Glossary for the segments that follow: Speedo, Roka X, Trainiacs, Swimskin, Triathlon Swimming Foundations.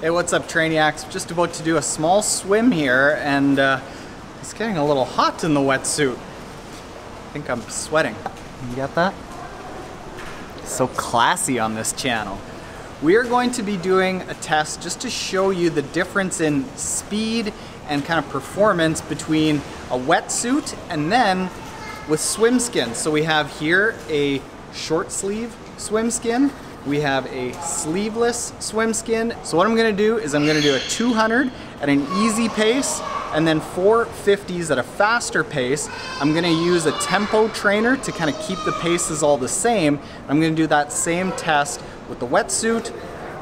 Hey, what's up, Trainiacs? Just about to do a small swim here, and it's getting a little hot in the wetsuit. I think I'm sweating. You got that? So classy on this channel. We are going to be doing a test just to show you the difference in speed and kind of performance between a wetsuit and then with swim skins. So we have here a short sleeve swim skin. We have a sleeveless swim skin. So what I'm gonna do is I'm gonna do a 200 at an easy pace and then 450s at a faster pace. I'm gonna use a tempo trainer to kind of keep the paces all the same. I'm gonna do that same test with the wetsuit,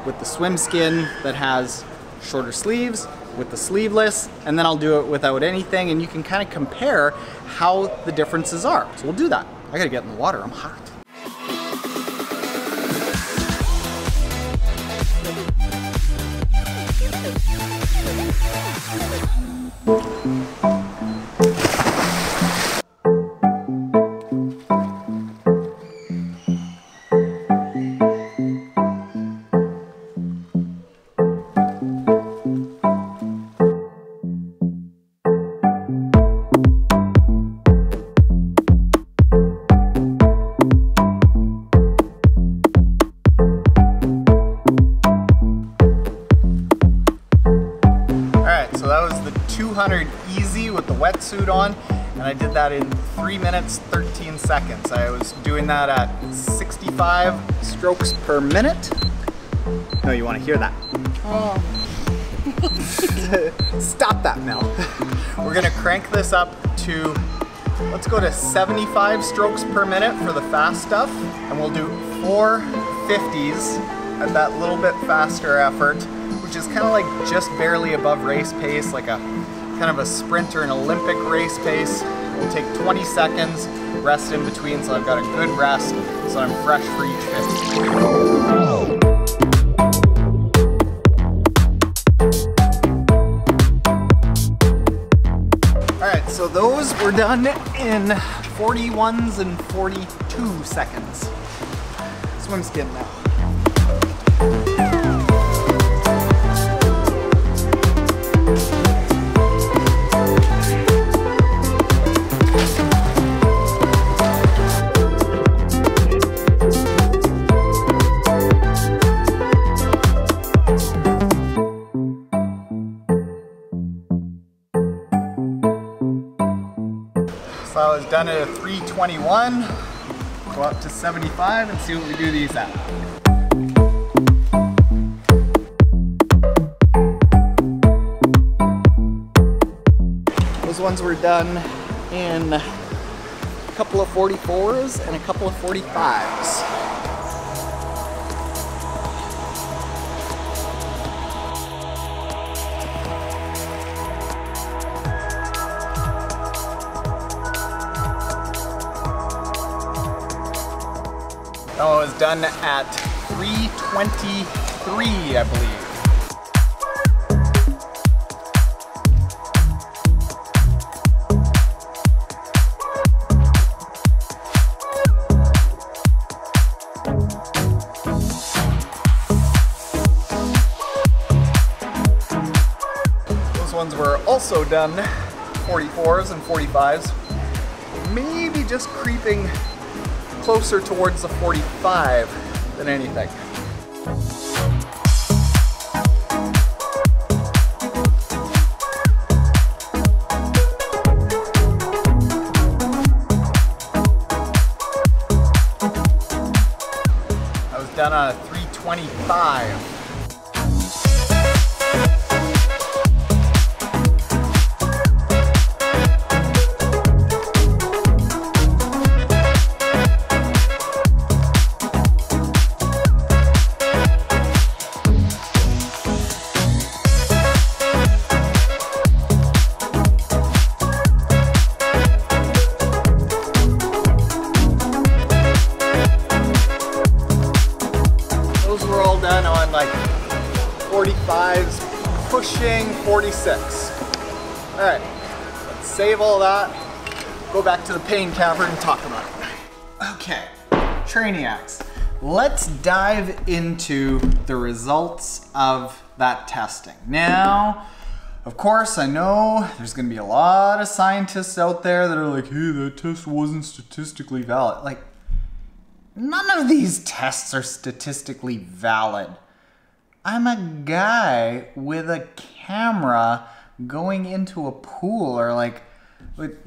with the swim skin that has shorter sleeves, with the sleeveless, and then I'll do it without anything, and you can kind of compare how the differences are. So we'll do that. I gotta get in the water, I'm hot. Easy with the wetsuit on, and I did that in 3 minutes 13 seconds. I was doing that at 65 strokes per minute. No, you want to hear that. Oh. Stop that, Mel. We're gonna crank this up to, let's go to 75 strokes per minute for the fast stuff, and we'll do 450s at that little bit faster effort, which is kind of like just barely above race pace, like a kind of a sprint or an Olympic race pace. It'll take 20 seconds, rest in between, so I've got a good rest, so I'm fresh for each 50. All right, so those were done in 41s and 42 seconds. Swim skin now. So I was done at a 321, go up to 75 and see what we do these at. Those ones were done in a couple of 44s and a couple of 45s. Oh, it was done at 323, I believe. Those ones were also done 44s and 45s, maybe just creeping closer towards the 45 than anything. I was done on a 325. On like 45s, pushing 46. All right, let's save all that, go back to the pain cavern and talk about it. Okay, Trainiacs, let's dive into the results of that testing. Now, of course, I know there's gonna be a lot of scientists out there that are like, hey, that test wasn't statistically valid. Like, none of these tests are statistically valid. I'm a guy with a camera going into a pool, or like with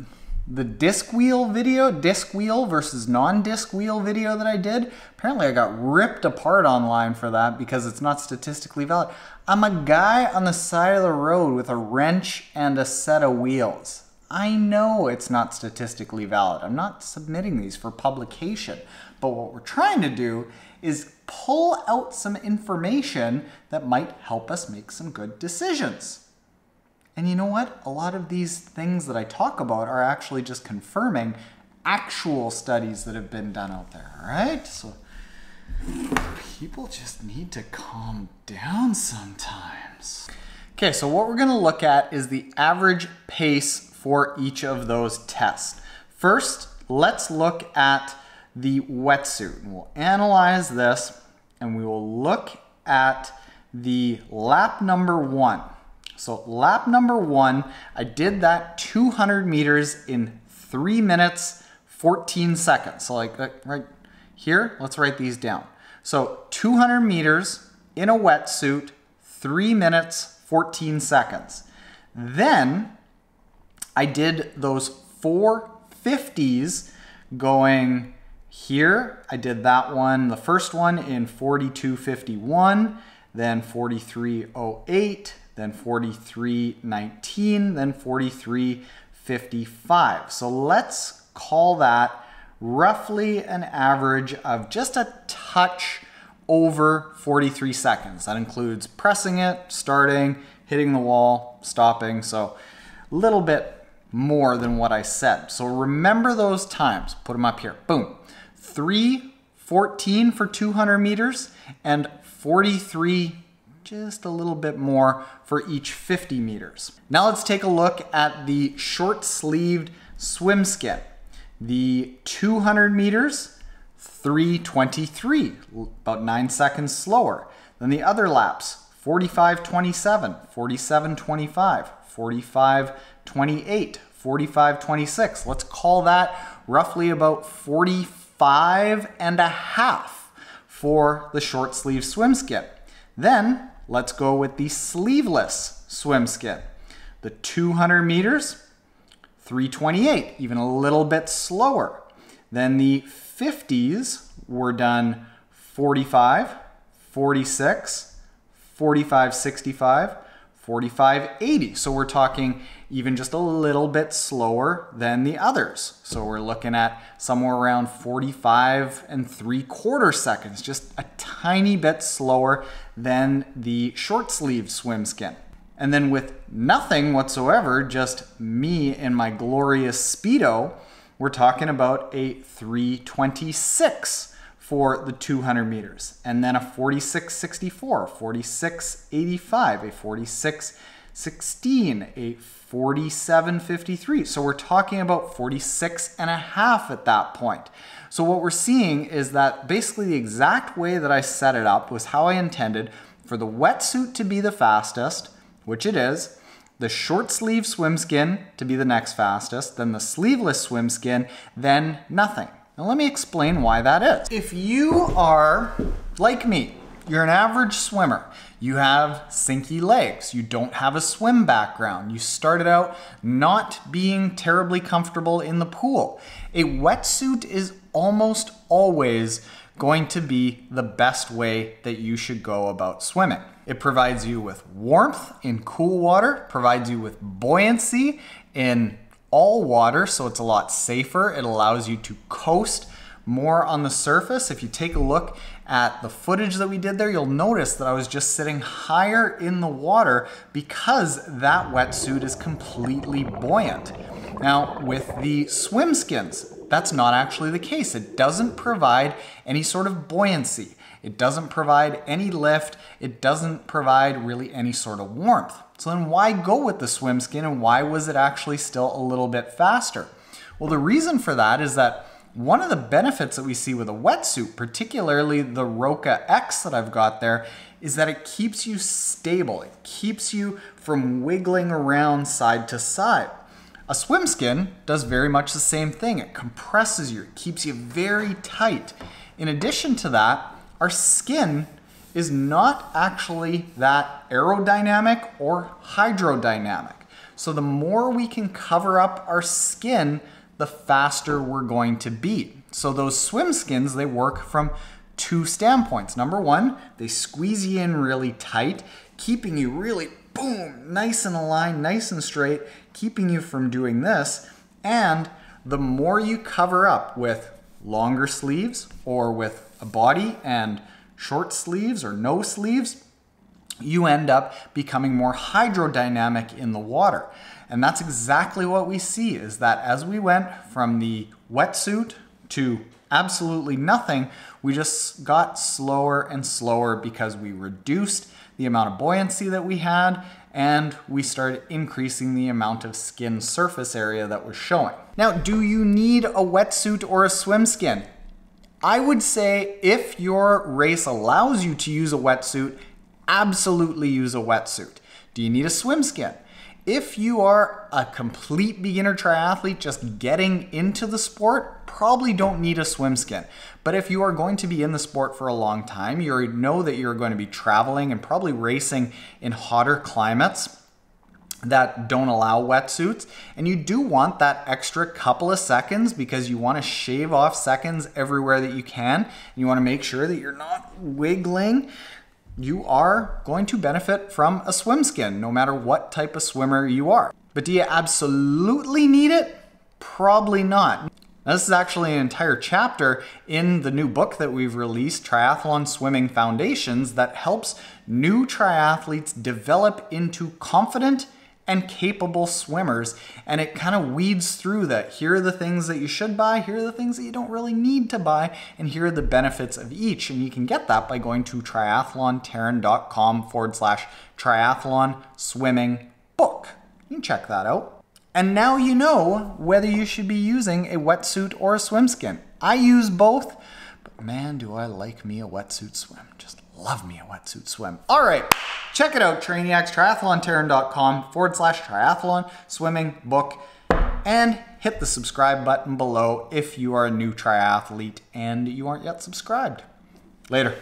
the disc wheel video, disc wheel versus non-disc wheel video that I did. Apparently I got ripped apart online for that because it's not statistically valid. I'm a guy on the side of the road with a wrench and a set of wheels. I know it's not statistically valid. I'm not submitting these for publication. But what we're trying to do is pull out some information that might help us make some good decisions. And you know what? A lot of these things that I talk about are actually just confirming actual studies that have been done out there, all right? So people just need to calm down sometimes. Okay, so what we're gonna look at is the average pace for each of those tests. First, let's look at the wetsuit, and we'll analyze this, and we will look at the lap number one. So lap number one, I did that 200 meters in 3 minutes, 14 seconds. So like right here, let's write these down. So 200 meters in a wetsuit, 3 minutes, 14 seconds. Then I did those 450s going here. I did that one, the first one, in 42:51, then 43:08, then 43:19, then 43:55. So let's call that roughly an average of just a touch over 43 seconds. That includes pressing it, starting, hitting the wall, stopping. So a little bit more than what I said. So remember those times, put them up here, boom. 3:14 for 200 meters and 43, just a little bit more, for each 50 meters. Now let's take a look at the short sleeved swim skip. The 200 meters, 3:23, about 9 seconds slower than the other laps. 45:27, 47:25, 45:28, 45:26. Let's call that roughly about 45 and a half for the short sleeve swim skip. Then let's go with the sleeveless swim skip. The 200 meters, 3:28, even a little bit slower. Then the 50s were done 45, 46, 45:65, 45:80. So we're talking even just a little bit slower than the others. So we're looking at somewhere around 45 3/4 seconds, just a tiny bit slower than the short sleeve swim skip. And then with nothing whatsoever, just me in my glorious Speedo, we're talking about a 3:26 for the 200 meters, and then a 46:64, 46:85, a 46:16, a 47:53. So we're talking about 46 and a half at that point. So what we're seeing is that basically the exact way that I set it up was how I intended for the wetsuit to be the fastest, which it is, the short sleeve swim skin to be the next fastest, then the sleeveless swim skin, then nothing. Now let me explain why that is. If you are like me, you're an average swimmer, you have sinky legs, you don't have a swim background, you started out not being terribly comfortable in the pool, a wetsuit is almost always going to be the best way that you should go about swimming. It provides you with warmth in cool water, provides you with buoyancy in all water, so it's a lot safer. It allows you to coast more on the surface. If you take a look at the footage that we did there, you'll notice that I was just sitting higher in the water because that wetsuit is completely buoyant. Now, with the swim skins, that's not actually the case. It doesn't provide any sort of buoyancy. It doesn't provide any lift. It doesn't provide really any sort of warmth. So then why go with the swim skin, and why was it actually still a little bit faster? Well, the reason for that is that One of the benefits that we see with a wetsuit, particularly the Roka X that I've got there, is that it keeps you stable. It keeps you from wiggling around side to side. A swim skin does very much the same thing. It compresses you, it keeps you very tight. In addition to that, our skin is not actually that aerodynamic or hydrodynamic. So the more we can cover up our skin, the faster we're going to be. So those swim skins, they work from two standpoints. Number one, they squeeze you in really tight, keeping you really, boom, nice and aligned, nice and straight, keeping you from doing this. And the more you cover up with longer sleeves or with a body and short sleeves or no sleeves, you end up becoming more hydrodynamic in the water. And that's exactly what we see, is that as we went from the wetsuit to absolutely nothing, we just got slower and slower because we reduced the amount of buoyancy that we had, and we started increasing the amount of skin surface area that was showing. Now, do you need a wetsuit or a swim skin? I would say if your race allows you to use a wetsuit, absolutely use a wetsuit. Do you need a swim skin? If you are a complete beginner triathlete just getting into the sport, probably don't need a swim skin. But if you are going to be in the sport for a long time, you already know that you're going to be traveling and probably racing in hotter climates that don't allow wetsuits, and you do want that extra couple of seconds because you want to shave off seconds everywhere that you can, and you want to make sure that you're not wiggling, you are going to benefit from a swim skin, no matter what type of swimmer you are. But do you absolutely need it? Probably not. Now, this is actually an entire chapter in the new book that we've released, Triathlon Swimming Foundations, that helps new triathletes develop into confident and capable swimmers, and it kind of weeds through that. Here are the things that you should buy, here are the things that you don't really need to buy, and here are the benefits of each. And you can get that by going to triathlontaren.com/triathlon-swimming-book. You can check that out. And now you know whether you should be using a wetsuit or a swim skin. I use both, but man, do I like me a wetsuit swim. Just love me a wetsuit swim. All right, check it out, Trainiacs, triathlontaren.com/triathlon-swimming-book, and hit the subscribe button below if you are a new triathlete and you aren't yet subscribed. Later.